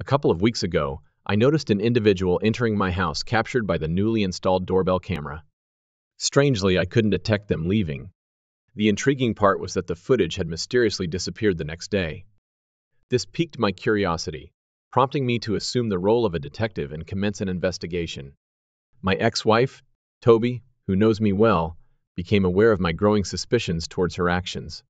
A couple of weeks ago, I noticed an individual entering my house captured by the newly installed doorbell camera. Strangely, I couldn't detect them leaving. The intriguing part was that the footage had mysteriously disappeared the next day. This piqued my curiosity, prompting me to assume the role of a detective and commence an investigation. My ex-wife, Toby, who knows me well, became aware of my growing suspicions towards her actions.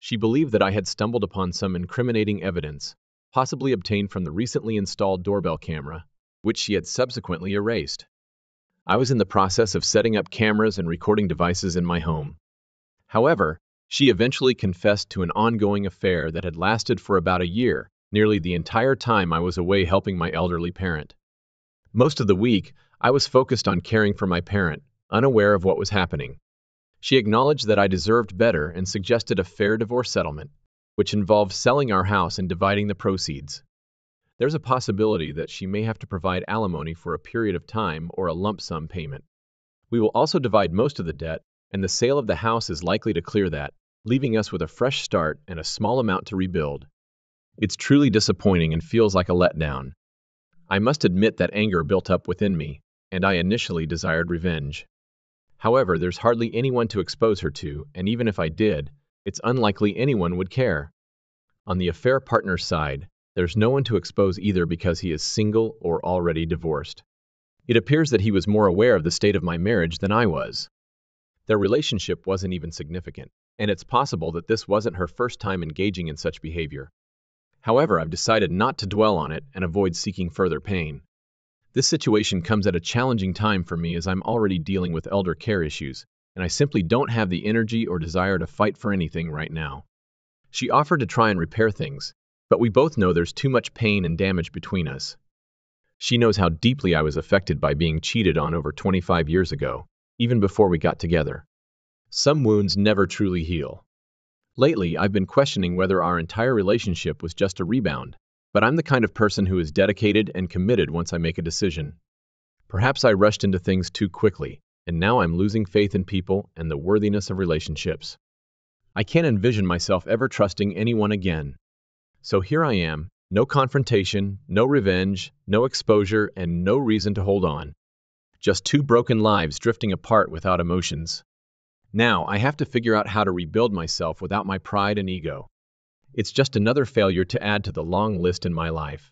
She believed that I had stumbled upon some incriminating evidence, possibly obtained from the recently installed doorbell camera, which she had subsequently erased. I was in the process of setting up cameras and recording devices in my home. However, she eventually confessed to an ongoing affair that had lasted for about a year, nearly the entire time I was away helping my elderly parent. Most of the week, I was focused on caring for my parent, unaware of what was happening. She acknowledged that I deserved better and suggested a fair divorce settlement, which involved selling our house and dividing the proceeds. There's a possibility that she may have to provide alimony for a period of time or a lump sum payment. We will also divide most of the debt, and the sale of the house is likely to clear that, leaving us with a fresh start and a small amount to rebuild. It's truly disappointing and feels like a letdown. I must admit that anger built up within me, and I initially desired revenge. However, there's hardly anyone to expose her to, and even if I did, it's unlikely anyone would care. On the affair partner's side, there's no one to expose either because he is single or already divorced. It appears that he was more aware of the state of my marriage than I was. Their relationship wasn't even significant, and it's possible that this wasn't her first time engaging in such behavior. However, I've decided not to dwell on it and avoid seeking further pain. This situation comes at a challenging time for me as I'm already dealing with elder care issues, and I simply don't have the energy or desire to fight for anything right now. She offered to try and repair things, but we both know there's too much pain and damage between us. She knows how deeply I was affected by being cheated on over 25 years ago, even before we got together. Some wounds never truly heal. Lately, I've been questioning whether our entire relationship was just a rebound. But I'm the kind of person who is dedicated and committed once I make a decision. Perhaps I rushed into things too quickly, and now I'm losing faith in people and the worthiness of relationships. I can't envision myself ever trusting anyone again. So here I am, no confrontation, no revenge, no exposure, and no reason to hold on. Just two broken lives drifting apart without emotions. Now I have to figure out how to rebuild myself without my pride and ego. It's just another failure to add to the long list in my life.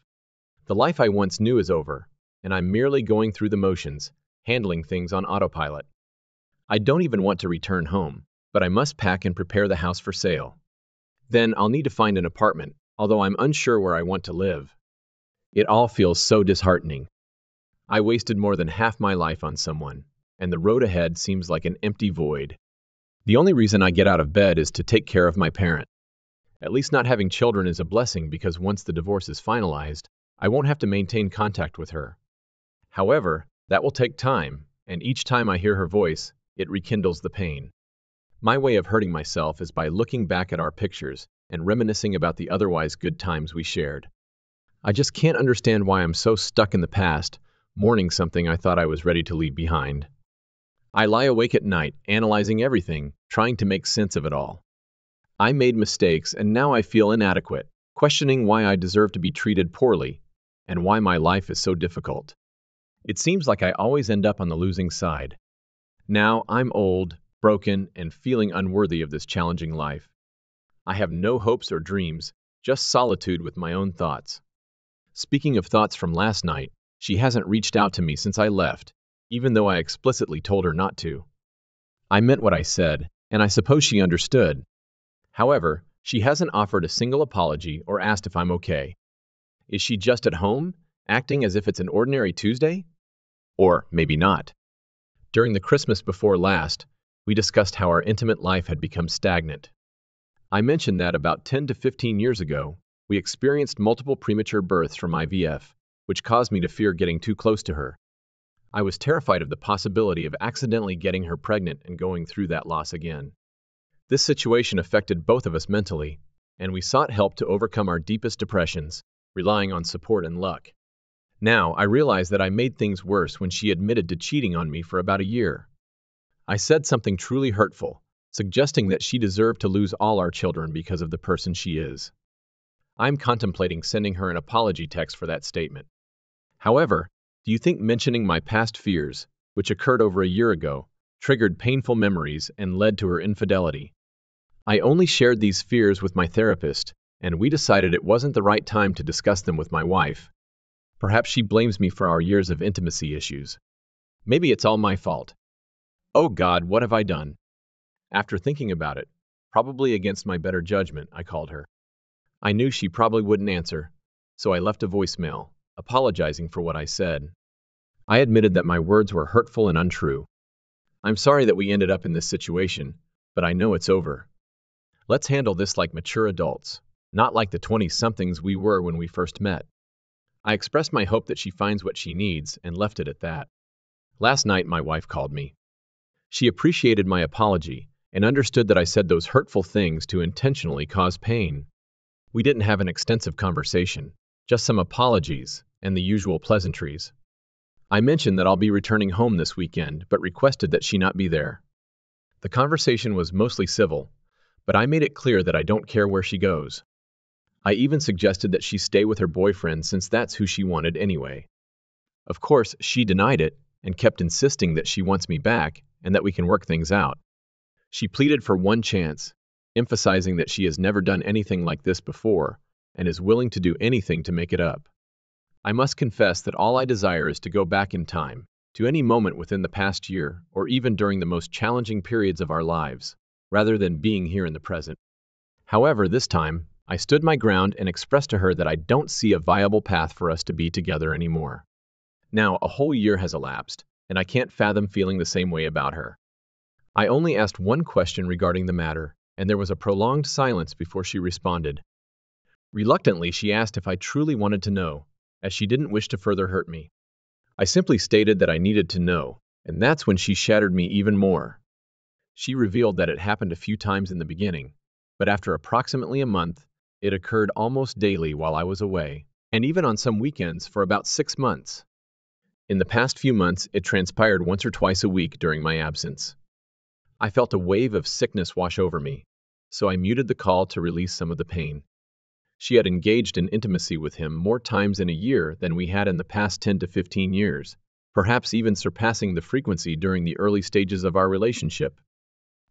The life I once knew is over, and I'm merely going through the motions, handling things on autopilot. I don't even want to return home, but I must pack and prepare the house for sale. Then I'll need to find an apartment, although I'm unsure where I want to live. It all feels so disheartening. I wasted more than half my life on someone, and the road ahead seems like an empty void. The only reason I get out of bed is to take care of my parent. At least not having children is a blessing because once the divorce is finalized, I won't have to maintain contact with her. However, that will take time, and each time I hear her voice, it rekindles the pain. My way of hurting myself is by looking back at our pictures and reminiscing about the otherwise good times we shared. I just can't understand why I'm so stuck in the past, mourning something I thought I was ready to leave behind. I lie awake at night, analyzing everything, trying to make sense of it all. I made mistakes and now I feel inadequate, questioning why I deserve to be treated poorly and why my life is so difficult. It seems like I always end up on the losing side. Now I'm old, broken, and feeling unworthy of this challenging life. I have no hopes or dreams, just solitude with my own thoughts. Speaking of thoughts from last night, she hasn't reached out to me since I left, even though I explicitly told her not to. I meant what I said, and I suppose she understood. However, she hasn't offered a single apology or asked if I'm okay. Is she just at home, acting as if it's an ordinary Tuesday? Or maybe not. During the Christmas before last, we discussed how our intimate life had become stagnant. I mentioned that about 10 to 15 years ago, we experienced multiple premature births from IVF, which caused me to fear getting too close to her. I was terrified of the possibility of accidentally getting her pregnant and going through that loss again. This situation affected both of us mentally, and we sought help to overcome our deepest depressions, relying on support and luck. Now, I realize that I made things worse when she admitted to cheating on me for about a year. I said something truly hurtful, suggesting that she deserved to lose all our children because of the person she is. I'm contemplating sending her an apology text for that statement. However, do you think mentioning my past fears, which occurred over a year ago, triggered painful memories and led to her infidelity? I only shared these fears with my therapist, and we decided it wasn't the right time to discuss them with my wife. Perhaps she blames me for our years of intimacy issues. Maybe it's all my fault. Oh God, what have I done? After thinking about it, probably against my better judgment, I called her. I knew she probably wouldn't answer, so I left a voicemail, apologizing for what I said. I admitted that my words were hurtful and untrue. I'm sorry that we ended up in this situation, but I know it's over. Let's handle this like mature adults, not like the 20-somethings we were when we first met. I expressed my hope that she finds what she needs and left it at that. Last night, my wife called me. She appreciated my apology and understood that I said those hurtful things to intentionally cause pain. We didn't have an extensive conversation, just some apologies and the usual pleasantries. I mentioned that I'll be returning home this weekend, but requested that she not be there. The conversation was mostly civil, but I made it clear that I don't care where she goes. I even suggested that she stay with her boyfriend since that's who she wanted anyway. Of course, she denied it and kept insisting that she wants me back and that we can work things out. She pleaded for one chance, emphasizing that she has never done anything like this before and is willing to do anything to make it up. I must confess that all I desire is to go back in time, to any moment within the past year or even during the most challenging periods of our lives, rather than being here in the present. However, this time, I stood my ground and expressed to her that I don't see a viable path for us to be together anymore. Now, a whole year has elapsed, and I can't fathom feeling the same way about her. I only asked one question regarding the matter, and there was a prolonged silence before she responded. Reluctantly, she asked if I truly wanted to know, as she didn't wish to further hurt me. I simply stated that I needed to know, and that's when she shattered me even more. She revealed that it happened a few times in the beginning, but after approximately a month, it occurred almost daily while I was away, and even on some weekends for about 6 months. In the past few months, it transpired once or twice a week during my absence. I felt a wave of sickness wash over me, so I muted the call to release some of the pain. She had engaged in intimacy with him more times in a year than we had in the past 10 to 15 years, perhaps even surpassing the frequency during the early stages of our relationship.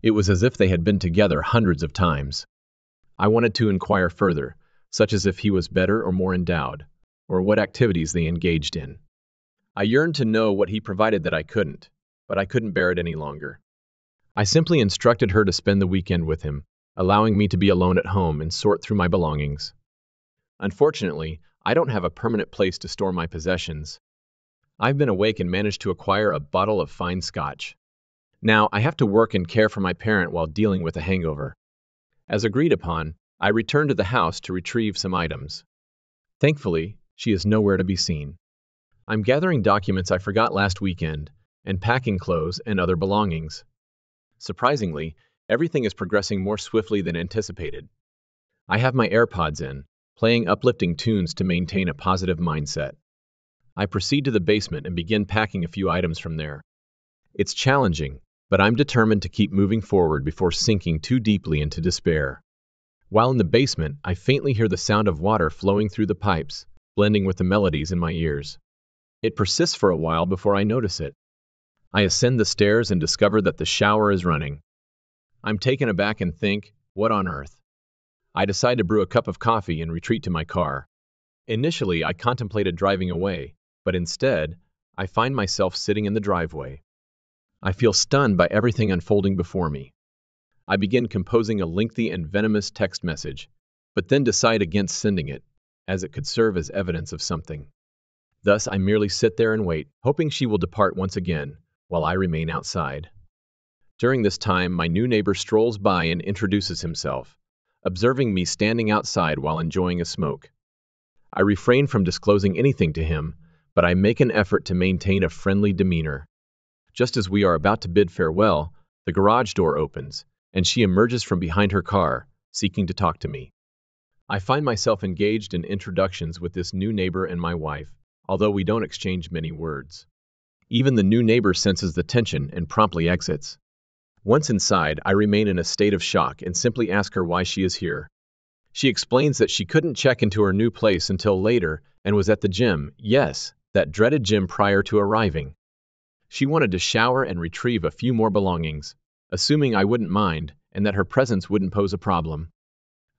It was as if they had been together hundreds of times. I wanted to inquire further, such as if he was better or more endowed, or what activities they engaged in. I yearned to know what he provided that I couldn't, but I couldn't bear it any longer. I simply instructed her to spend the weekend with him, allowing me to be alone at home and sort through my belongings. Unfortunately, I don't have a permanent place to store my possessions. I've been awake and managed to acquire a bottle of fine scotch. Now, I have to work and care for my parent while dealing with a hangover. As agreed upon, I returned to the house to retrieve some items. Thankfully, she is nowhere to be seen. I'm gathering documents I forgot last weekend and packing clothes and other belongings. Surprisingly, everything is progressing more swiftly than anticipated. I have my AirPods in, playing uplifting tunes to maintain a positive mindset. I proceed to the basement and begin packing a few items from there. It's challenging, but I'm determined to keep moving forward before sinking too deeply into despair. While in the basement, I faintly hear the sound of water flowing through the pipes, blending with the melodies in my ears. It persists for a while before I notice it. I ascend the stairs and discover that the shower is running. I'm taken aback and think, what on earth? I decide to brew a cup of coffee and retreat to my car. Initially, I contemplated driving away, but instead, I find myself sitting in the driveway. I feel stunned by everything unfolding before me. I begin composing a lengthy and venomous text message, but then decide against sending it, as it could serve as evidence of something. Thus, I merely sit there and wait, hoping she will depart once again, while I remain outside. During this time, my new neighbor strolls by and introduces himself, observing me standing outside while enjoying a smoke. I refrain from disclosing anything to him, but I make an effort to maintain a friendly demeanor. Just as we are about to bid farewell, the garage door opens, and she emerges from behind her car, seeking to talk to me. I find myself engaged in introductions with this new neighbor and my wife, although we don't exchange many words. Even the new neighbor senses the tension and promptly exits. Once inside, I remain in a state of shock and simply ask her why she is here. She explains that she couldn't check into her new place until later and was at the gym, yes, that dreaded gym prior to arriving. She wanted to shower and retrieve a few more belongings, assuming I wouldn't mind and that her presence wouldn't pose a problem.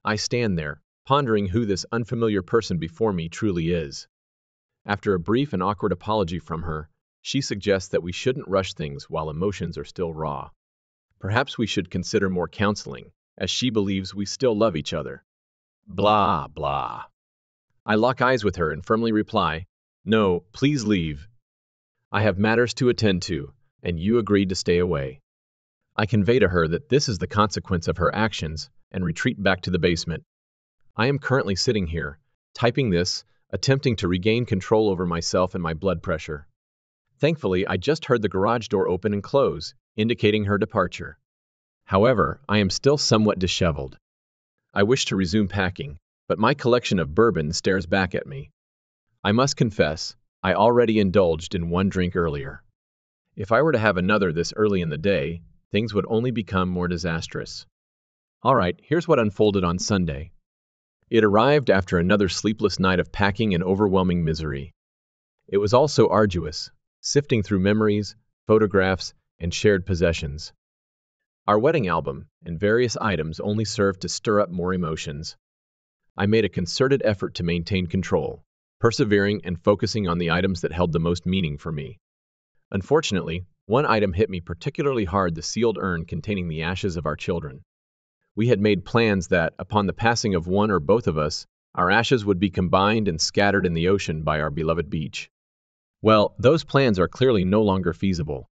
I stand there, pondering who this unfamiliar person before me truly is. After a brief and awkward apology from her, she suggests that we shouldn't rush things while emotions are still raw. Perhaps we should consider more counseling, as she believes we still love each other. Blah, blah. I lock eyes with her and firmly reply, "No, please leave. I have matters to attend to, and you agreed to stay away." I convey to her that this is the consequence of her actions and retreat back to the basement. I am currently sitting here, typing this, attempting to regain control over myself and my blood pressure. Thankfully, I just heard the garage door open and close, indicating her departure. However, I am still somewhat disheveled. I wish to resume packing, but my collection of bourbon stares back at me. I must confess, I already indulged in one drink earlier. If I were to have another this early in the day, things would only become more disastrous. All right, here's what unfolded on Sunday. It arrived after another sleepless night of packing and overwhelming misery. It was also arduous, sifting through memories, photographs, and shared possessions. Our wedding album and various items only served to stir up more emotions. I made a concerted effort to maintain control, persevering and focusing on the items that held the most meaning for me. Unfortunately, one item hit me particularly hard: the sealed urn containing the ashes of our children. We had made plans that, upon the passing of one or both of us, our ashes would be combined and scattered in the ocean by our beloved beach. Well, those plans are clearly no longer feasible.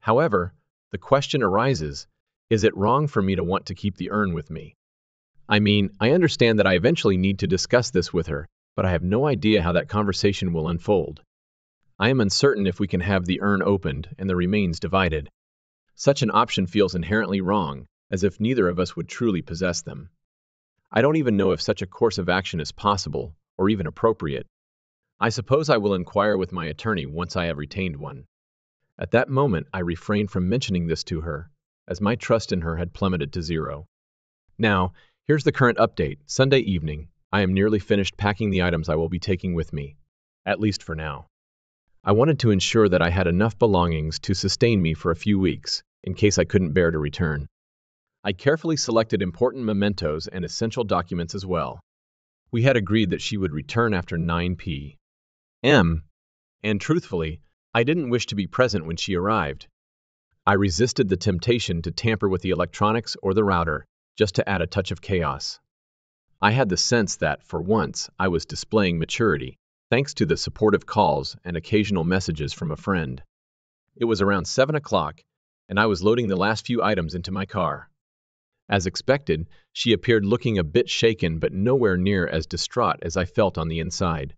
However, the question arises, is it wrong for me to want to keep the urn with me? I mean, I understand that I eventually need to discuss this with her, but I have no idea how that conversation will unfold. I am uncertain if we can have the urn opened and the remains divided. Such an option feels inherently wrong, as if neither of us would truly possess them. I don't even know if such a course of action is possible, or even appropriate. I suppose I will inquire with my attorney once I have retained one. At that moment, I refrained from mentioning this to her, as my trust in her had plummeted to zero. Now, here's the current update. Sunday evening, I am nearly finished packing the items I will be taking with me, at least for now. I wanted to ensure that I had enough belongings to sustain me for a few weeks, in case I couldn't bear to return. I carefully selected important mementos and essential documents as well. We had agreed that she would return after 9 p.m., and truthfully, I didn't wish to be present when she arrived. I resisted the temptation to tamper with the electronics or the router, just to add a touch of chaos. I had the sense that, for once, I was displaying maturity, thanks to the supportive calls and occasional messages from a friend. It was around 7 o'clock, and I was loading the last few items into my car. As expected, she appeared looking a bit shaken but nowhere near as distraught as I felt on the inside.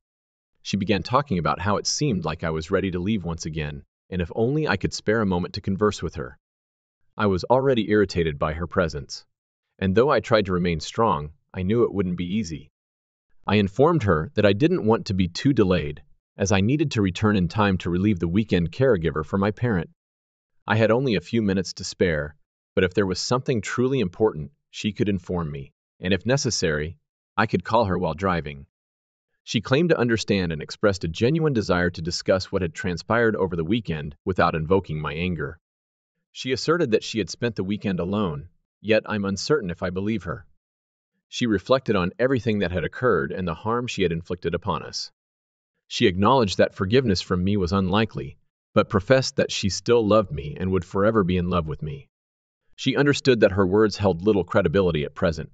She began talking about how it seemed like I was ready to leave once again, and if only I could spare a moment to converse with her. I was already irritated by her presence, and though I tried to remain strong, I knew it wouldn't be easy. I informed her that I didn't want to be too delayed, as I needed to return in time to relieve the weekend caregiver for my parent. I had only a few minutes to spare, but if there was something truly important, she could inform me, and if necessary, I could call her while driving. She claimed to understand and expressed a genuine desire to discuss what had transpired over the weekend without invoking my anger. She asserted that she had spent the weekend alone, yet I'm uncertain if I believe her. She reflected on everything that had occurred and the harm she had inflicted upon us. She acknowledged that forgiveness from me was unlikely, but professed that she still loved me and would forever be in love with me. She understood that her words held little credibility at present,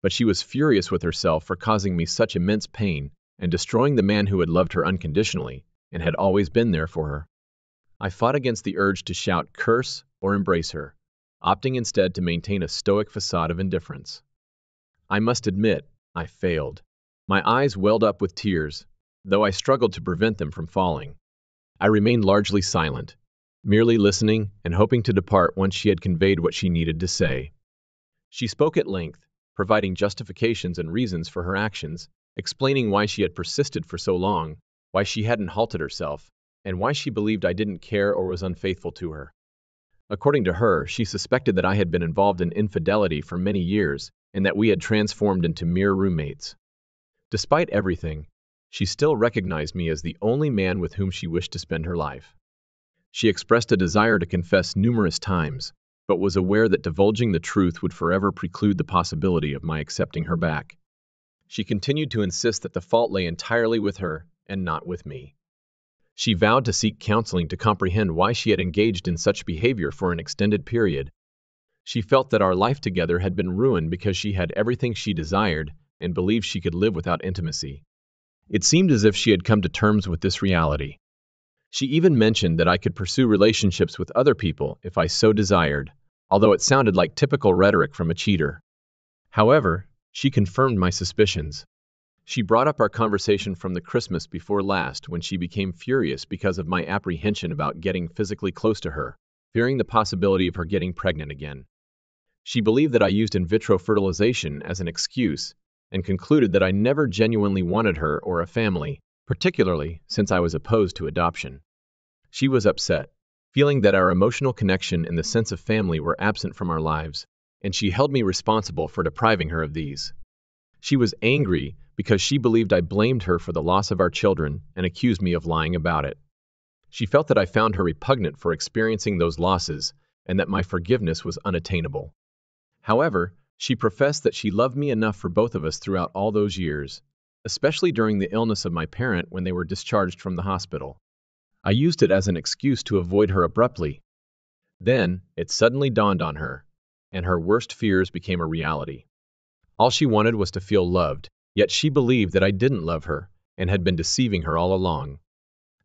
but she was furious with herself for causing me such immense pain and destroying the man who had loved her unconditionally and had always been there for her. I fought against the urge to shout, curse, or embrace her, opting instead to maintain a stoic facade of indifference. I must admit, I failed. My eyes welled up with tears, though I struggled to prevent them from falling. I remained largely silent, merely listening and hoping to depart once she had conveyed what she needed to say. She spoke at length, providing justifications and reasons for her actions, explaining why she had persisted for so long, why she hadn't halted herself, and why she believed I didn't care or was unfaithful to her. According to her, she suspected that I had been involved in infidelity for many years and that we had transformed into mere roommates. Despite everything, she still recognized me as the only man with whom she wished to spend her life. She expressed a desire to confess numerous times, but was aware that divulging the truth would forever preclude the possibility of my accepting her back. She continued to insist that the fault lay entirely with her and not with me. She vowed to seek counseling to comprehend why she had engaged in such behavior for an extended period. She felt that our life together had been ruined because she had everything she desired and believed she could live without intimacy. It seemed as if she had come to terms with this reality. She even mentioned that I could pursue relationships with other people if I so desired, although it sounded like typical rhetoric from a cheater. However, she confirmed my suspicions. She brought up our conversation from the Christmas before last when she became furious because of my apprehension about getting physically close to her, fearing the possibility of her getting pregnant again. She believed that I used in vitro fertilization as an excuse and concluded that I never genuinely wanted her or a family, particularly since I was opposed to adoption. She was upset, feeling that our emotional connection and the sense of family were absent from our lives, and she held me responsible for depriving her of these. She was angry because she believed I blamed her for the loss of our children and accused me of lying about it. She felt that I found her repugnant for experiencing those losses and that my forgiveness was unattainable. However, she professed that she loved me enough for both of us throughout all those years, especially during the illness of my parent when they were discharged from the hospital. I used it as an excuse to avoid her abruptly. Then it suddenly dawned on her, and her worst fears became a reality. All she wanted was to feel loved, yet she believed that I didn't love her and had been deceiving her all along.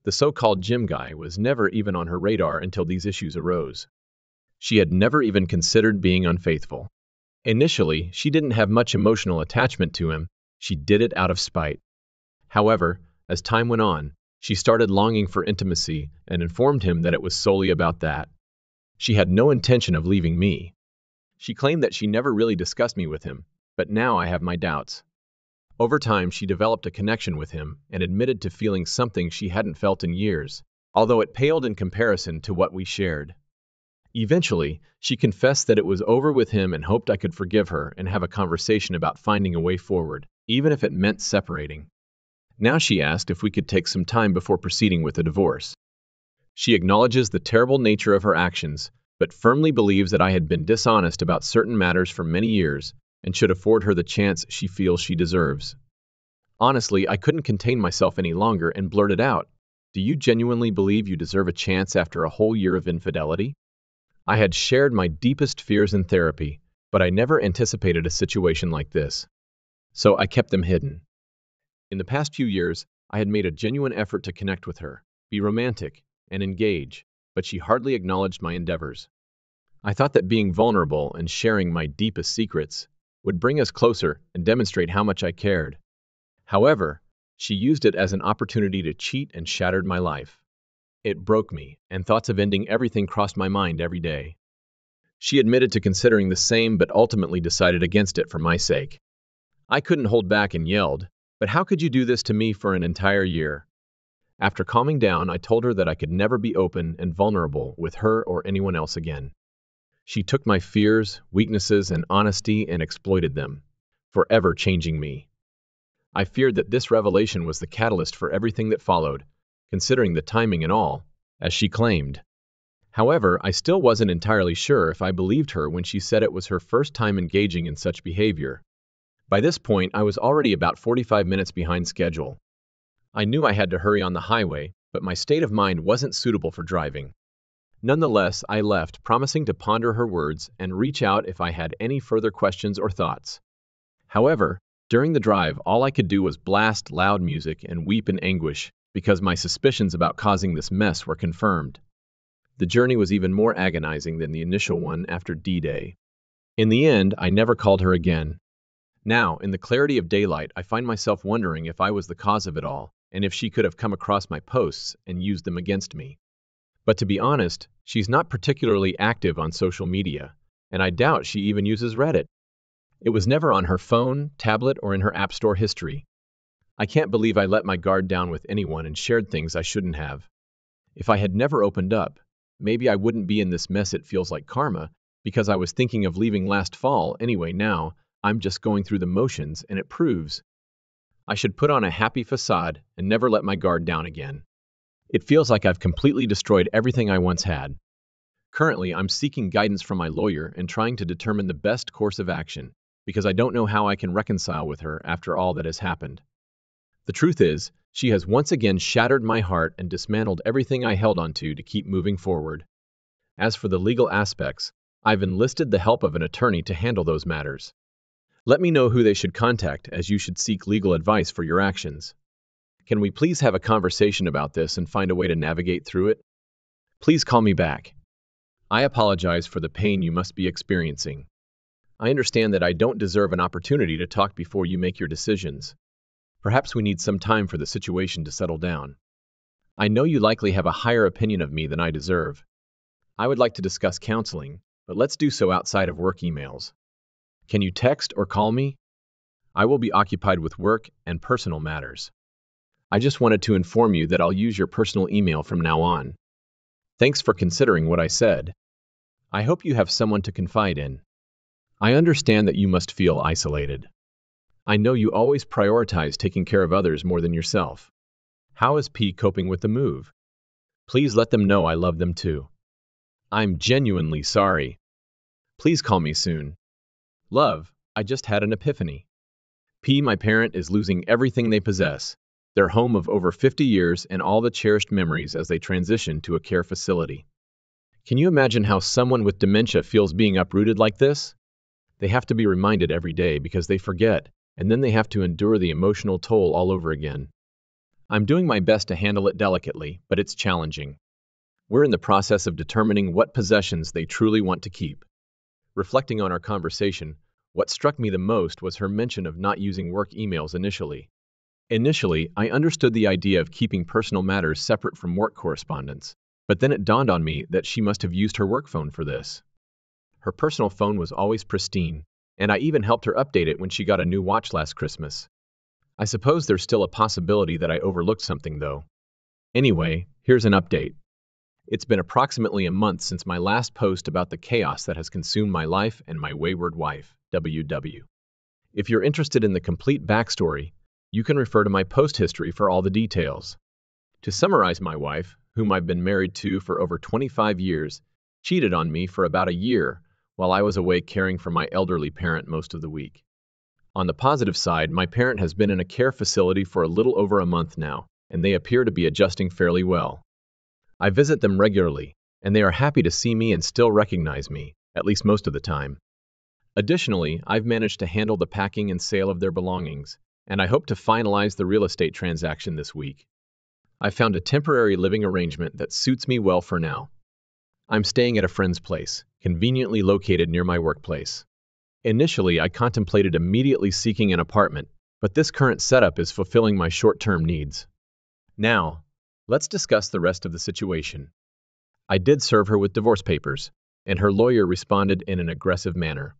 The so-called gym guy was never even on her radar until these issues arose. She had never even considered being unfaithful. Initially, she didn't have much emotional attachment to him. She did it out of spite. However, as time went on, she started longing for intimacy and informed him that it was solely about that. She had no intention of leaving me. She claimed that she never really discussed me with him, but now I have my doubts. Over time, she developed a connection with him and admitted to feeling something she hadn't felt in years, although it paled in comparison to what we shared. Eventually, she confessed that it was over with him and hoped I could forgive her and have a conversation about finding a way forward, even if it meant separating. Now she asked if we could take some time before proceeding with a divorce. She acknowledges the terrible nature of her actions, but firmly believes that I had been dishonest about certain matters for many years and should afford her the chance she feels she deserves. Honestly, I couldn't contain myself any longer and blurted out, "Do you genuinely believe you deserve a chance after a whole year of infidelity?" I had shared my deepest fears in therapy, but I never anticipated a situation like this, so I kept them hidden. In the past few years, I had made a genuine effort to connect with her, be romantic, and engage, but she hardly acknowledged my endeavors. I thought that being vulnerable and sharing my deepest secrets would bring us closer and demonstrate how much I cared. However, she used it as an opportunity to cheat and shattered my life. It broke me, and thoughts of ending everything crossed my mind every day. She admitted to considering the same but ultimately decided against it for my sake. I couldn't hold back and yelled, "But how could you do this to me for an entire year?" After calming down, I told her that I could never be open and vulnerable with her or anyone else again. She took my fears, weaknesses, and honesty and exploited them, forever changing me. I feared that this revelation was the catalyst for everything that followed, considering the timing and all, as she claimed. However, I still wasn't entirely sure if I believed her when she said it was her first time engaging in such behavior. By this point, I was already about 45 minutes behind schedule. I knew I had to hurry on the highway, but my state of mind wasn't suitable for driving. Nonetheless, I left, promising to ponder her words and reach out if I had any further questions or thoughts. However, during the drive, all I could do was blast loud music and weep in anguish because my suspicions about causing this mess were confirmed. The journey was even more agonizing than the initial one after D-Day. In the end, I never called her again. Now, in the clarity of daylight, I find myself wondering if I was the cause of it all and if she could have come across my posts and used them against me. But to be honest, she's not particularly active on social media, and I doubt she even uses Reddit. It was never on her phone, tablet, or in her app store history. I can't believe I let my guard down with anyone and shared things I shouldn't have. If I had never opened up, maybe I wouldn't be in this mess. It feels like karma, because I was thinking of leaving last fall anyway now, I'm just going through the motions, and it proves. I should put on a happy facade and never let my guard down again. It feels like I've completely destroyed everything I once had. Currently, I'm seeking guidance from my lawyer and trying to determine the best course of action, because I don't know how I can reconcile with her after all that has happened. The truth is, she has once again shattered my heart and dismantled everything I held onto to keep moving forward. As for the legal aspects, I've enlisted the help of an attorney to handle those matters. Let me know who they should contact, as you should seek legal advice for your actions. Can we please have a conversation about this and find a way to navigate through it? Please call me back. I apologize for the pain you must be experiencing. I understand that I don't deserve an opportunity to talk before you make your decisions. Perhaps we need some time for the situation to settle down. I know you likely have a higher opinion of me than I deserve. I would like to discuss counseling, but let's do so outside of work emails. Can you text or call me? I will be occupied with work and personal matters. I just wanted to inform you that I'll use your personal email from now on. Thanks for considering what I said. I hope you have someone to confide in. I understand that you must feel isolated. I know you always prioritize taking care of others more than yourself. How is P coping with the move? Please let them know I love them too. I'm genuinely sorry. Please call me soon. Love, I just had an epiphany. P, my parent, is losing everything they possess, their home of over 50 years and all the cherished memories as they transition to a care facility. Can you imagine how someone with dementia feels being uprooted like this? They have to be reminded every day because they forget, and then they have to endure the emotional toll all over again. I'm doing my best to handle it delicately, but it's challenging. We're in the process of determining what possessions they truly want to keep. Reflecting on our conversation, what struck me the most was her mention of not using work emails initially. Initially, I understood the idea of keeping personal matters separate from work correspondence, but then it dawned on me that she must have used her work phone for this. Her personal phone was always pristine, and I even helped her update it when she got a new watch last Christmas. I suppose there's still a possibility that I overlooked something, though. Anyway, here's an update. It's been approximately a month since my last post about the chaos that has consumed my life and my wayward wife, WW. If you're interested in the complete backstory, you can refer to my post history for all the details. To summarize, my wife, whom I've been married to for over 25 years, cheated on me for about a year while I was away caring for my elderly parent most of the week. On the positive side, my parent has been in a care facility for a little over a month now, and they appear to be adjusting fairly well. I visit them regularly, and they are happy to see me and still recognize me, at least most of the time. Additionally, I've managed to handle the packing and sale of their belongings, and I hope to finalize the real estate transaction this week. I found a temporary living arrangement that suits me well for now. I'm staying at a friend's place, conveniently located near my workplace. Initially, I contemplated immediately seeking an apartment, but this current setup is fulfilling my short-term needs. Now, let's discuss the rest of the situation. I did serve her with divorce papers, and her lawyer responded in an aggressive manner.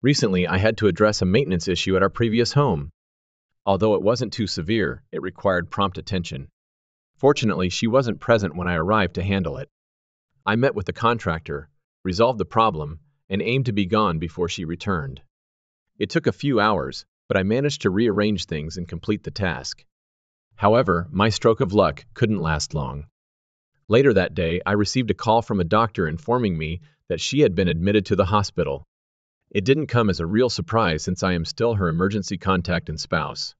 Recently, I had to address a maintenance issue at our previous home. Although it wasn't too severe, it required prompt attention. Fortunately, she wasn't present when I arrived to handle it. I met with the contractor, resolved the problem, and aimed to be gone before she returned. It took a few hours, but I managed to rearrange things and complete the task. However, my stroke of luck couldn't last long. Later that day, I received a call from a doctor informing me that she had been admitted to the hospital. It didn't come as a real surprise since I am still her emergency contact and spouse.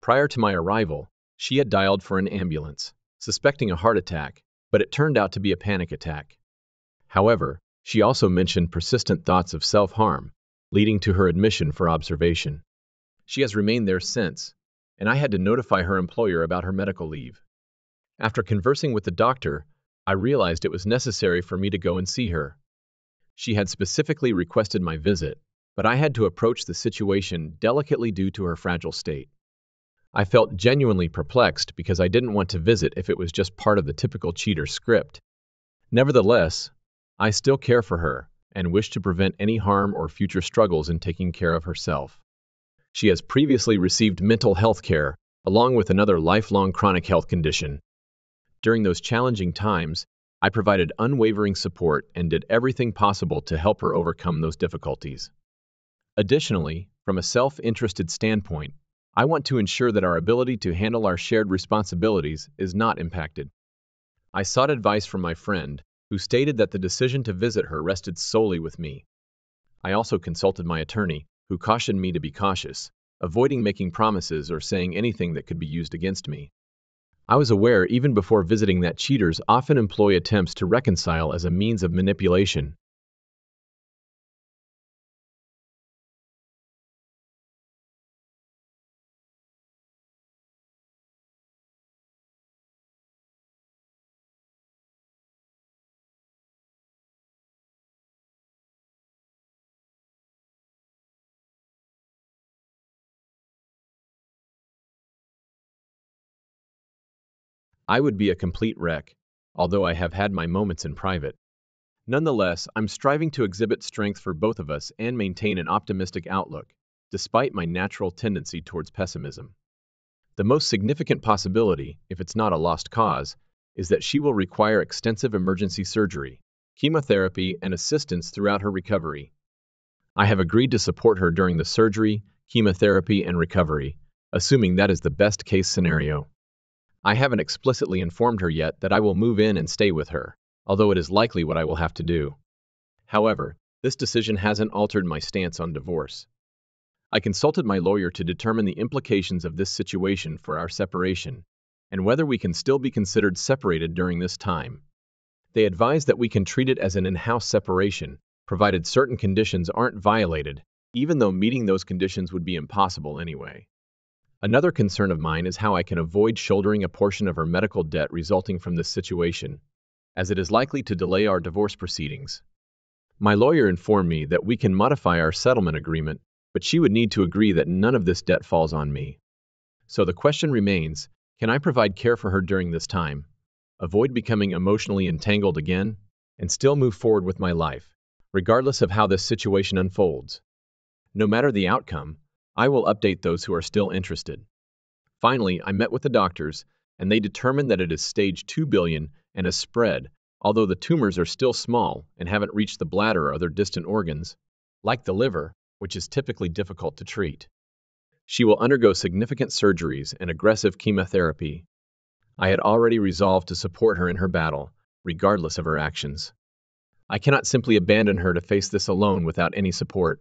Prior to my arrival, she had dialed for an ambulance, suspecting a heart attack, but it turned out to be a panic attack. However, she also mentioned persistent thoughts of self-harm, leading to her admission for observation. She has remained there since, and I had to notify her employer about her medical leave. After conversing with the doctor, I realized it was necessary for me to go and see her. She had specifically requested my visit, but I had to approach the situation delicately due to her fragile state. I felt genuinely perplexed because I didn't want to visit if it was just part of the typical cheater script. Nevertheless, I still care for her and wish to prevent any harm or future struggles in taking care of herself. She has previously received mental health care, along with another lifelong chronic health condition. During those challenging times, I provided unwavering support and did everything possible to help her overcome those difficulties. Additionally, from a self-interested standpoint, I want to ensure that our ability to handle our shared responsibilities is not impacted. I sought advice from my friend, who stated that the decision to visit her rested solely with me. I also consulted my attorney, who cautioned me to be cautious, avoiding making promises or saying anything that could be used against me. I was aware even before visiting that cheaters often employ attempts to reconcile as a means of manipulation. I would be a complete wreck, although I have had my moments in private. Nonetheless, I'm striving to exhibit strength for both of us and maintain an optimistic outlook, despite my natural tendency towards pessimism. The most significant possibility, if it's not a lost cause, is that she will require extensive emergency surgery, chemotherapy, and assistance throughout her recovery. I have agreed to support her during the surgery, chemotherapy, and recovery, assuming that is the best-case scenario. I haven't explicitly informed her yet that I will move in and stay with her, although it is likely what I will have to do. However, this decision hasn't altered my stance on divorce. I consulted my lawyer to determine the implications of this situation for our separation, and whether we can still be considered separated during this time. They advised that we can treat it as an in-house separation, provided certain conditions aren't violated, even though meeting those conditions would be impossible anyway. Another concern of mine is how I can avoid shouldering a portion of her medical debt resulting from this situation, as it is likely to delay our divorce proceedings. My lawyer informed me that we can modify our settlement agreement, but she would need to agree that none of this debt falls on me. So the question remains, can I provide care for her during this time, avoid becoming emotionally entangled again, and still move forward with my life, regardless of how this situation unfolds? No matter the outcome, I will update those who are still interested. Finally, I met with the doctors, and they determined that it is stage 2 billion and has spread, although the tumors are still small and haven't reached the bladder or other distant organs, like the liver, which is typically difficult to treat. She will undergo significant surgeries and aggressive chemotherapy. I had already resolved to support her in her battle, regardless of her actions. I cannot simply abandon her to face this alone without any support.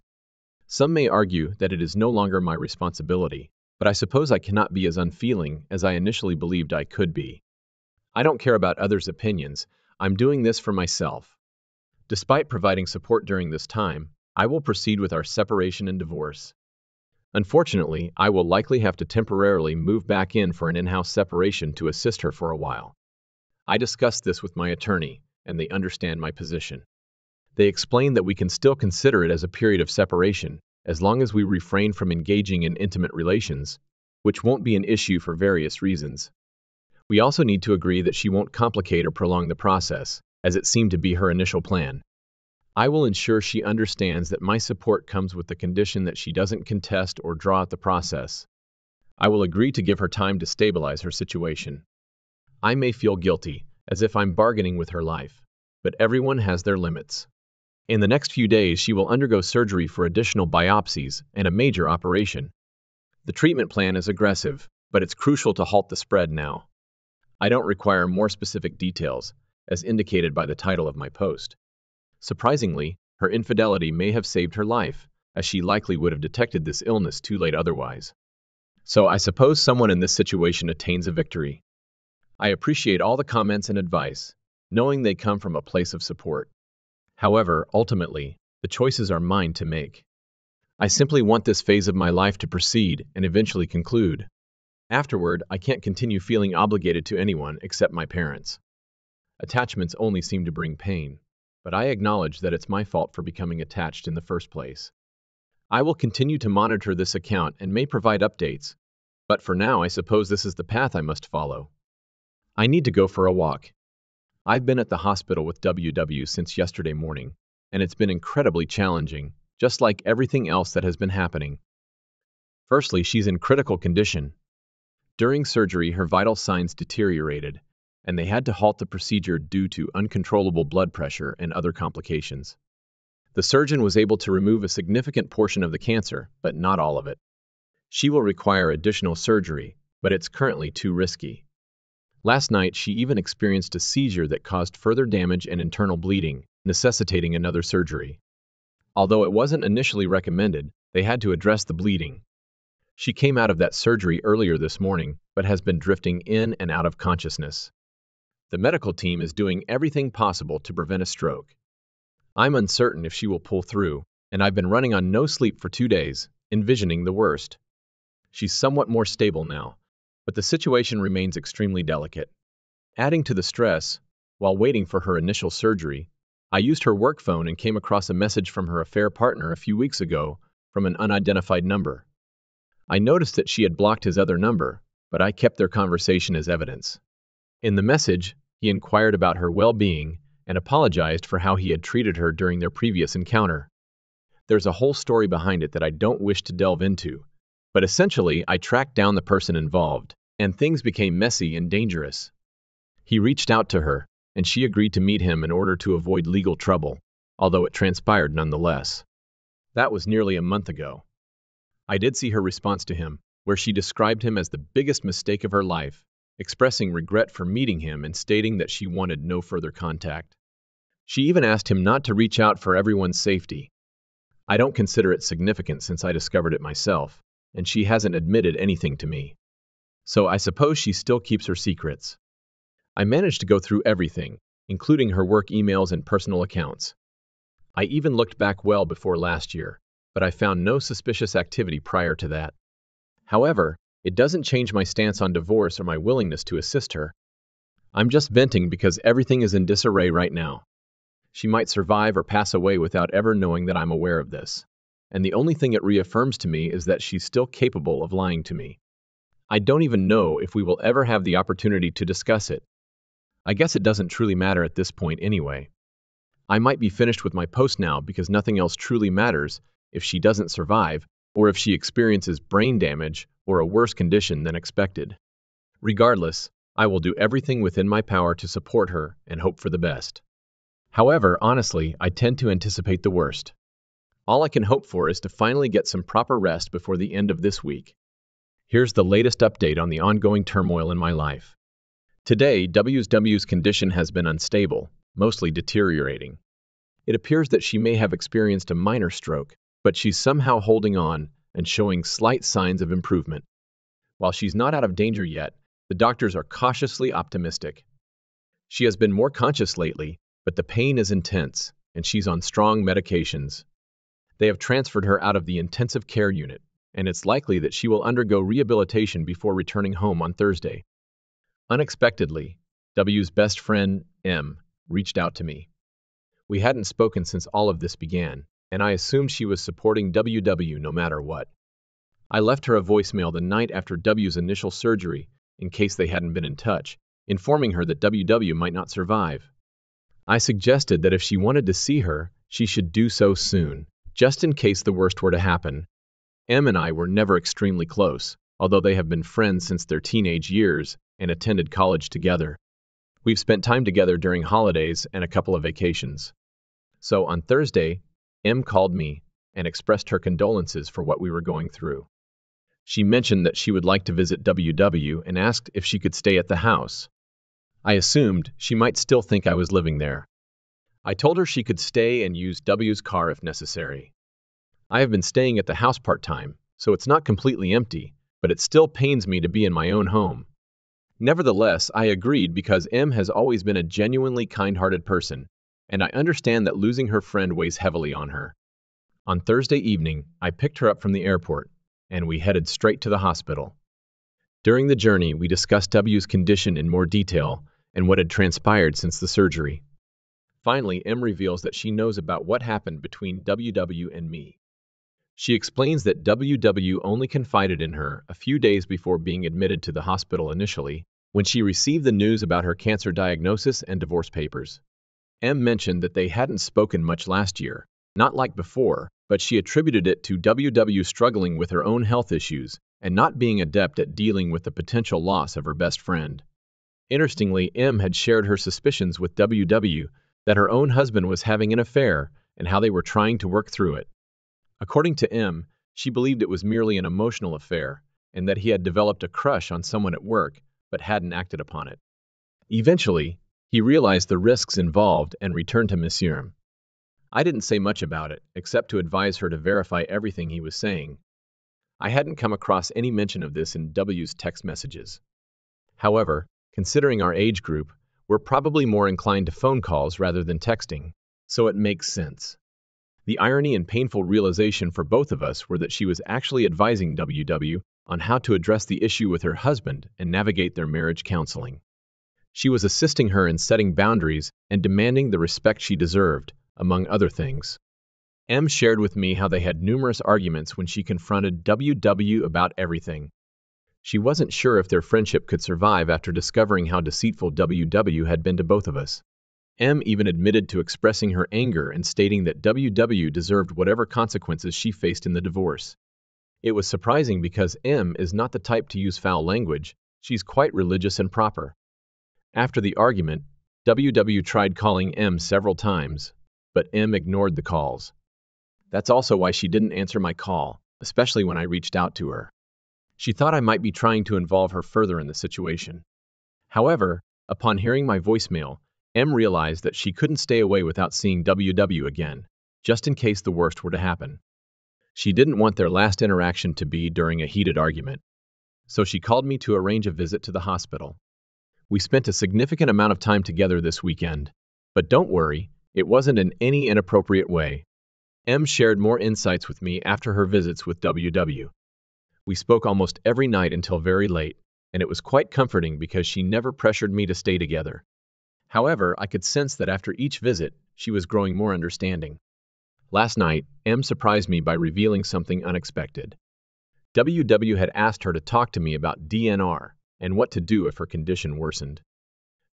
Some may argue that it is no longer my responsibility, but I suppose I cannot be as unfeeling as I initially believed I could be. I don't care about others' opinions, I'm doing this for myself. Despite providing support during this time, I will proceed with our separation and divorce. Unfortunately, I will likely have to temporarily move back in for an in-house separation to assist her for a while. I discussed this with my attorney, and they understand my position. They explain that we can still consider it as a period of separation, as long as we refrain from engaging in intimate relations, which won't be an issue for various reasons. We also need to agree that she won't complicate or prolong the process, as it seemed to be her initial plan. I will ensure she understands that my support comes with the condition that she doesn't contest or draw out the process. I will agree to give her time to stabilize her situation. I may feel guilty, as if I'm bargaining with her life, but everyone has their limits. In the next few days, she will undergo surgery for additional biopsies and a major operation. The treatment plan is aggressive, but it's crucial to halt the spread now. I don't require more specific details, as indicated by the title of my post. Surprisingly, her infidelity may have saved her life, as she likely would have detected this illness too late otherwise. So I suppose someone in this situation attains a victory. I appreciate all the comments and advice, knowing they come from a place of support. However, ultimately, the choices are mine to make. I simply want this phase of my life to proceed and eventually conclude. Afterward, I can't continue feeling obligated to anyone except my parents. Attachments only seem to bring pain, but I acknowledge that it's my fault for becoming attached in the first place. I will continue to monitor this account and may provide updates, but for now I suppose this is the path I must follow. I need to go for a walk. I've been at the hospital with WW since yesterday morning, and it's been incredibly challenging, just like everything else that has been happening. Firstly, she's in critical condition. During surgery, her vital signs deteriorated, and they had to halt the procedure due to uncontrollable blood pressure and other complications. The surgeon was able to remove a significant portion of the cancer, but not all of it. She will require additional surgery, but it's currently too risky. Last night, she even experienced a seizure that caused further damage and internal bleeding, necessitating another surgery. Although it wasn't initially recommended, they had to address the bleeding. She came out of that surgery earlier this morning, but has been drifting in and out of consciousness. The medical team is doing everything possible to prevent a stroke. I'm uncertain if she will pull through, and I've been running on no sleep for 2 days, envisioning the worst. She's somewhat more stable now, but the situation remains extremely delicate. Adding to the stress, while waiting for her initial surgery, I used her work phone and came across a message from her affair partner a few weeks ago from an unidentified number. I noticed that she had blocked his other number, but I kept their conversation as evidence. In the message, he inquired about her well-being and apologized for how he had treated her during their previous encounter. There's a whole story behind it that I don't wish to delve into, but essentially I tracked down the person involved, and things became messy and dangerous. He reached out to her, and she agreed to meet him in order to avoid legal trouble, although it transpired nonetheless. That was nearly a month ago. I did see her response to him, where she described him as the biggest mistake of her life, expressing regret for meeting him and stating that she wanted no further contact. She even asked him not to reach out for everyone's safety. I don't consider it significant since I discovered it myself, and she hasn't admitted anything to me. So I suppose she still keeps her secrets. I managed to go through everything, including her work emails and personal accounts. I even looked back well before last year, but I found no suspicious activity prior to that. However, it doesn't change my stance on divorce or my willingness to assist her. I'm just venting because everything is in disarray right now. She might survive or pass away without ever knowing that I'm aware of this, and the only thing it reaffirms to me is that she's still capable of lying to me. I don't even know if we will ever have the opportunity to discuss it. I guess it doesn't truly matter at this point anyway. I might be finished with my post now because nothing else truly matters if she doesn't survive, or if she experiences brain damage or a worse condition than expected. Regardless, I will do everything within my power to support her and hope for the best. However, honestly, I tend to anticipate the worst. All I can hope for is to finally get some proper rest before the end of this week. Here's the latest update on the ongoing turmoil in my life. Today, WW's condition has been unstable, mostly deteriorating. It appears that she may have experienced a minor stroke, but she's somehow holding on and showing slight signs of improvement. While she's not out of danger yet, the doctors are cautiously optimistic. She has been more conscious lately, but the pain is intense, and she's on strong medications. They have transferred her out of the intensive care unit, and it's likely that she will undergo rehabilitation before returning home on Thursday. Unexpectedly, W's best friend, M, reached out to me. We hadn't spoken since all of this began, and I assumed she was supporting WW no matter what. I left her a voicemail the night after W's initial surgery, in case they hadn't been in touch, informing her that WW might not survive. I suggested that if she wanted to see her, she should do so soon, just in case the worst were to happen. M and I were never extremely close, although they have been friends since their teenage years and attended college together. We've spent time together during holidays and a couple of vacations. So on Thursday, M called me and expressed her condolences for what we were going through. She mentioned that she would like to visit WW and asked if she could stay at the house. I assumed she might still think I was living there. I told her she could stay and use W's car if necessary. I have been staying at the house part-time, so it's not completely empty, but it still pains me to be in my own home. Nevertheless, I agreed because M has always been a genuinely kind-hearted person, and I understand that losing her friend weighs heavily on her. On Thursday evening, I picked her up from the airport, and we headed straight to the hospital. During the journey, we discussed W's condition in more detail and what had transpired since the surgery. Finally, M reveals that she knows about what happened between WW and me. She explains that WW only confided in her a few days before being admitted to the hospital initially, when she received the news about her cancer diagnosis and divorce papers. M mentioned that they hadn't spoken much last year, not like before, but she attributed it to WW struggling with her own health issues and not being adept at dealing with the potential loss of her best friend. Interestingly, M had shared her suspicions with WW that her own husband was having an affair and how they were trying to work through it. According to M, she believed it was merely an emotional affair and that he had developed a crush on someone at work but hadn't acted upon it. Eventually, he realized the risks involved and returned to Monsieur. I didn't say much about it, except to advise her to verify everything he was saying. I hadn't come across any mention of this in W's text messages. However, considering our age group, we're probably more inclined to phone calls rather than texting, so it makes sense. The irony and painful realization for both of us were that she was actually advising WW on how to address the issue with her husband and navigate their marriage counseling. She was assisting her in setting boundaries and demanding the respect she deserved, among other things. M shared with me how they had numerous arguments when she confronted WW about everything. She wasn't sure if their friendship could survive after discovering how deceitful WW had been to both of us. M even admitted to expressing her anger and stating that WW deserved whatever consequences she faced in the divorce. It was surprising because M is not the type to use foul language. She's quite religious and proper. After the argument, WW tried calling M several times, but M ignored the calls. That's also why she didn't answer my call, especially when I reached out to her. She thought I might be trying to involve her further in the situation. However, upon hearing my voicemail, M realized that she couldn't stay away without seeing WW again, just in case the worst were to happen. She didn't want their last interaction to be during a heated argument, so she called me to arrange a visit to the hospital. We spent a significant amount of time together this weekend, but don't worry, it wasn't in any inappropriate way. M shared more insights with me after her visits with WW. We spoke almost every night until very late, and it was quite comforting because she never pressured me to stay together. However, I could sense that after each visit, she was growing more understanding. Last night, M surprised me by revealing something unexpected. WW had asked her to talk to me about DNR and what to do if her condition worsened.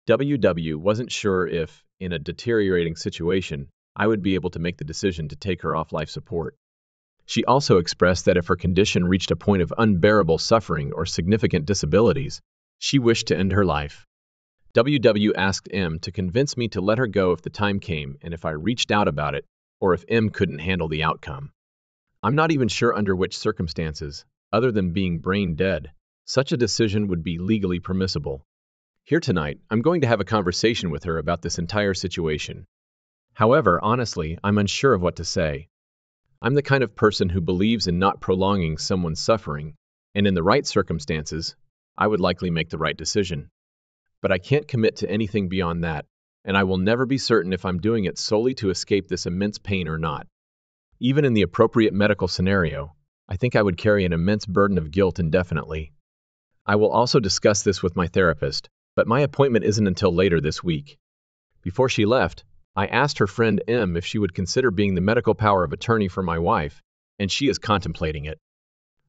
WW wasn't sure if, in a deteriorating situation, I would be able to make the decision to take her off life support. She also expressed that if her condition reached a point of unbearable suffering or significant disabilities, she wished to end her life. WW asked M to convince me to let her go if the time came and if I reached out about it, or if M couldn't handle the outcome. I'm not even sure under which circumstances, other than being brain dead, such a decision would be legally permissible. Here tonight, I'm going to have a conversation with her about this entire situation. However, honestly, I'm unsure of what to say. I'm the kind of person who believes in not prolonging someone's suffering, and in the right circumstances, I would likely make the right decision. But I can't commit to anything beyond that, and I will never be certain if I'm doing it solely to escape this immense pain or not. Even in the appropriate medical scenario, I think I would carry an immense burden of guilt indefinitely. I will also discuss this with my therapist, but my appointment isn't until later this week. Before she left, I asked her friend M if she would consider being the medical power of attorney for my wife, and she is contemplating it.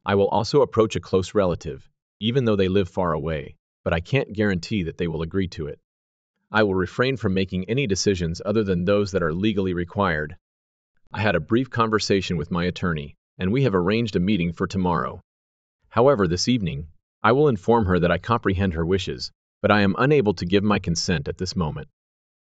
I will also approach a close relative, even though they live far away, but I can't guarantee that they will agree to it. I will refrain from making any decisions other than those that are legally required. I had a brief conversation with my attorney, and we have arranged a meeting for tomorrow. However, this evening, I will inform her that I comprehend her wishes, but I am unable to give my consent at this moment.